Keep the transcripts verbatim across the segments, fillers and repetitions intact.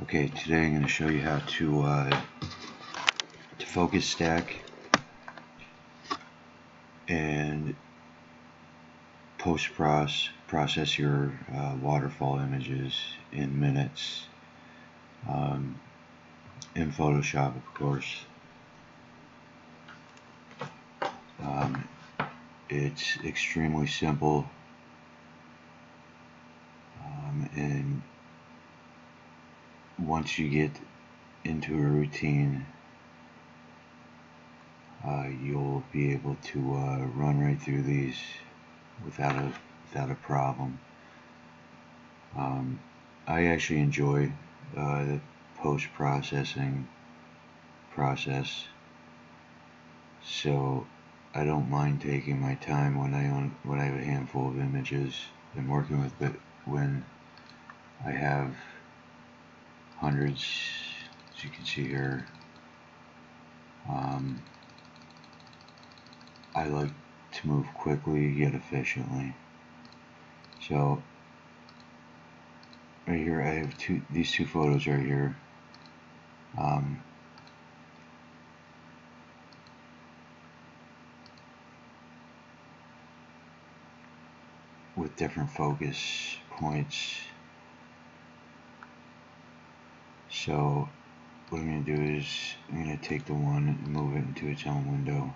Okay, today I'm going to show you how to uh, to focus stack and post-process process your uh, waterfall images in minutes um, in Photoshop, of course. Um, it's extremely simple, um, and once you get into a routine, uh, you'll be able to uh, run right through these without a without a problem. Um, I actually enjoy uh, the post-processing process, so I don't mind taking my time when I own when I have a handful of images I'm working with, but when I have hundreds, as you can see here, um, I like to move quickly yet efficiently. So right here I have two these two photos right here. um, with different focus points. So what I'm going to do is I'm going to take the one and move it into its own window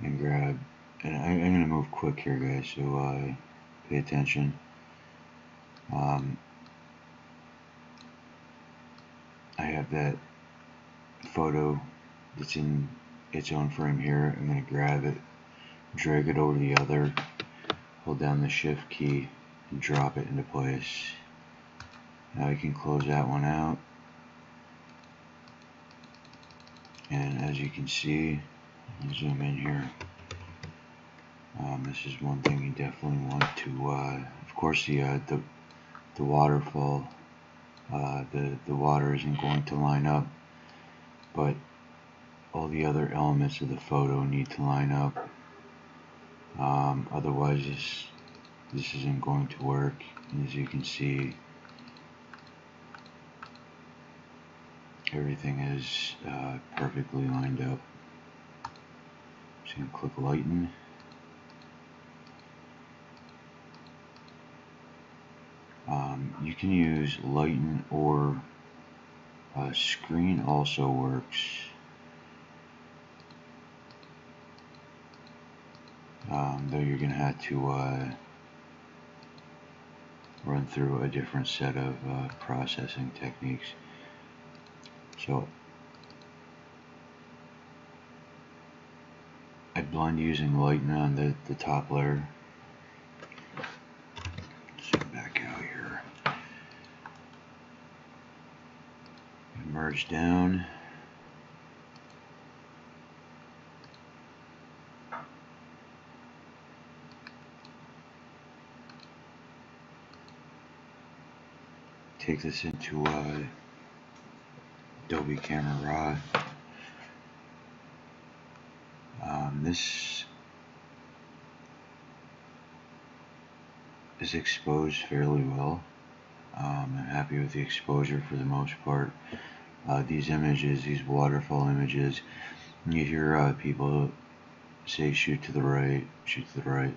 and grab, and I, I'm going to move quick here, guys, so uh, pay attention. Um, I have that photo that's in its own frame here. I'm going to grab it, drag it over the other, hold down the shift key and drop it into place. Now I can close that one out, and as you can see, I'll zoom in here. Um, this is one thing you definitely want to. Uh, of course, the uh, the the waterfall, uh, the the water isn't going to line up, but all the other elements of the photo need to line up. Um, otherwise, this this isn't going to work. And as you can see, everything is uh, perfectly lined up. So I'm going to click lighten. Um, you can use lighten or uh, screen also works. Um, though you're going to have to uh, run through a different set of uh, processing techniques. So I blend using lighten on the, the top layer. Zoom back out here. And merge down. Take this into uh, Adobe Camera Raw. Um, this is exposed fairly well. Um, I'm happy with the exposure for the most part. Uh, these images, these waterfall images, you hear uh, people say shoot to the right, shoot to the right.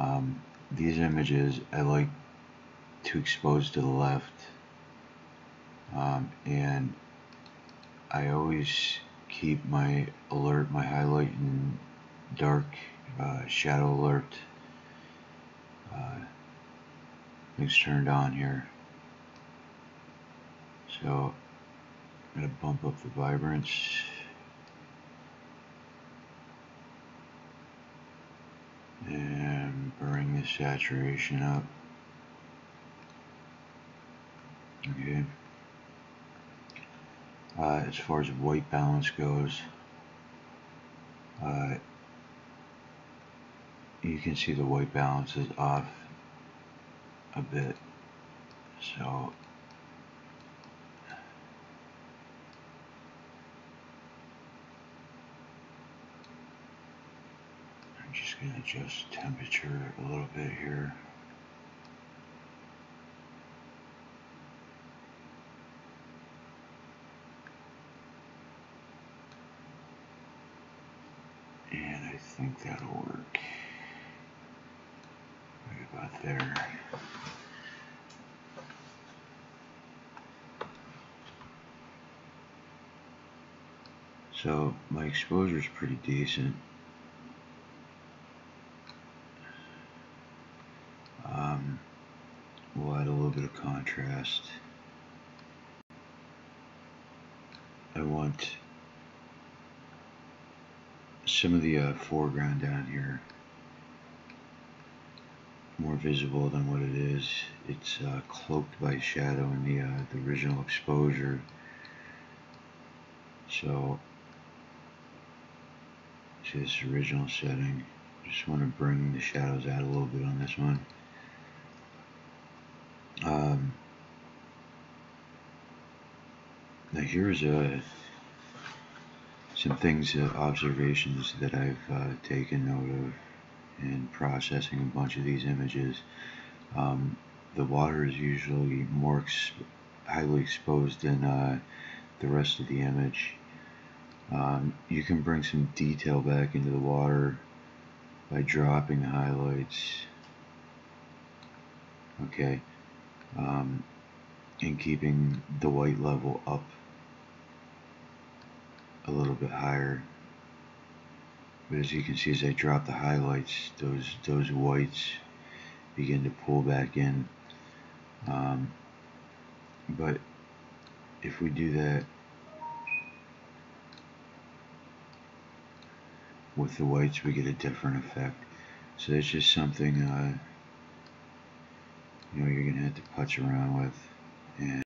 Um, these images I like to expose to the left, um, and I always keep my alert, my highlight and dark uh, shadow alert uh, things turned on here. So I'm going to bump up the vibrance. And bring the saturation up. Okay. Uh, as far as white balance goes, uh, you can see the white balance is off a bit, so I'm just going to adjust temperature a little bit here. think that'll work. Right about there. So my exposure is pretty decent. Um, we'll add a little bit of contrast. I want some of the uh, foreground down here more visible than what it is. It's uh, cloaked by shadow in the uh, the original exposure. So to this original setting, just want to bring the shadows out a little bit on this one. Um, now here's a some things, uh, observations that I've uh, taken note of in processing a bunch of these images. Um, the water is usually more ex highly exposed than uh, the rest of the image. Um, you can bring some detail back into the water by dropping highlights, okay, um, and keeping the white level up a little bit higher. But as you can see, as I drop the highlights, those those whites begin to pull back in. Um, but if we do that with the whites, we get a different effect. So that's just something uh, you know, you're gonna have to putz around with and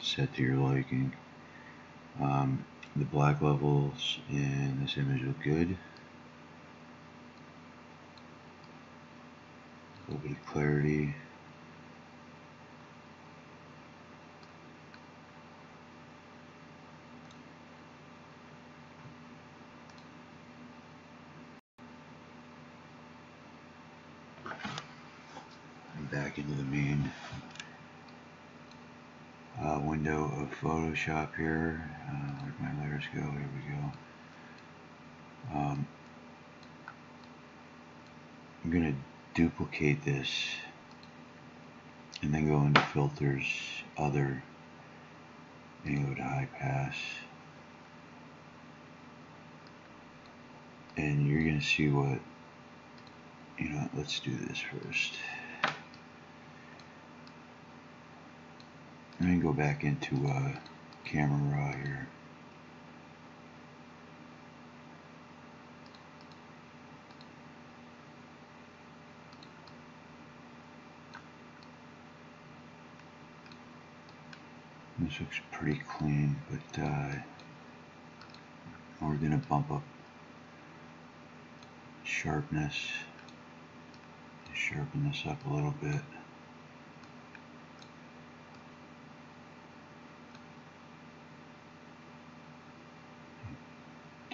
set to your liking. Um, the black levels in this image look good. A little bit of clarity. Back into the main uh, window of Photoshop here. Uh, where'd my layers go? Here we go. Um, I'm gonna duplicate this and then go into Filters, Other, and go to High Pass. And you're gonna see what, you know, let's do this first. I'm going to go back into uh, Camera Raw here. This looks pretty clean, but uh, we're going to bump up sharpness, sharpen this up a little bit.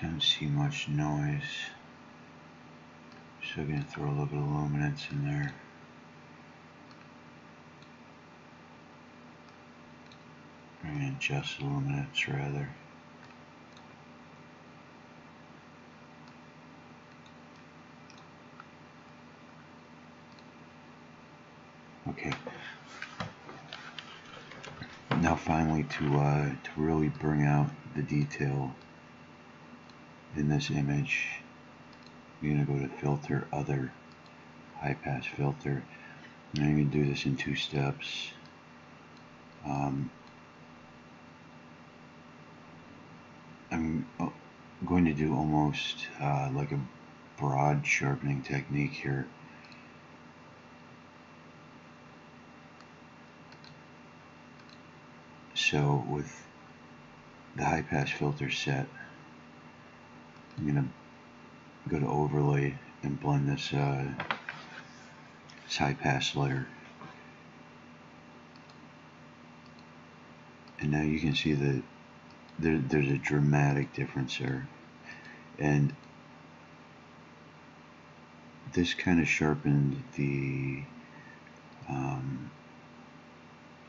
Don't see much noise, so I'm going to throw a little bit of luminance in there. I'm going to adjust the luminance rather. Okay, now finally to uh, to really bring out the detail in this image, you're going to go to Filter, Other, High Pass Filter. Now you can do this in two steps. Um, I'm going to do almost uh, like a broad sharpening technique here. So with the High Pass Filter set, I'm gonna go to Overlay and blend this, uh, this high pass layer, and now you can see that there, there's a dramatic difference there, and this kind of sharpened the um,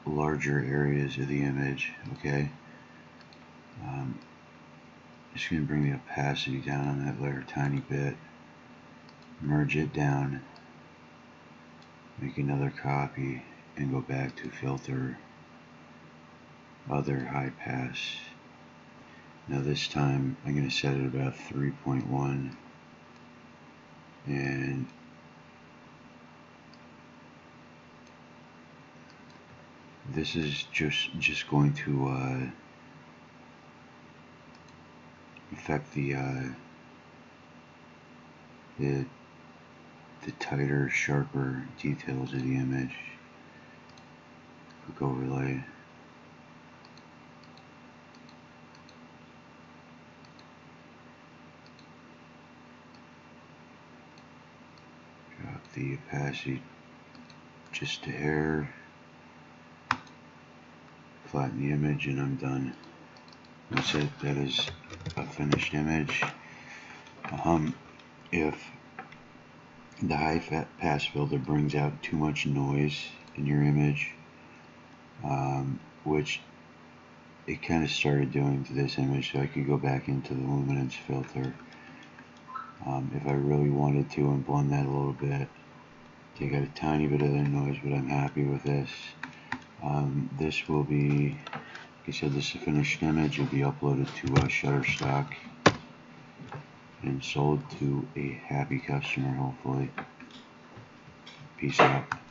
larger areas of the image. Okay. Um, Just going to bring the opacity down on that layer a tiny bit. merge it down, make another copy, and go back to filter, other high pass. Now this time I'm going to set it about three point one, and this is just just going to uh, affect the uh, the the tighter, sharper details of the image. Click overlay. Drop the opacity just a hair. Flatten the image, and I'm done. That's it. That is a finished image. Um, if the high pass filter brings out too much noise in your image, um, which it kind of started doing to this image, so I could go back into the luminance filter um, if I really wanted to and blend that a little bit. Take out a tiny bit of that noise, but I'm happy with this. Um, this will be, like I said, this is a finished image. It will be uploaded to uh, Shutterstock and sold to a happy customer, hopefully. Peace out.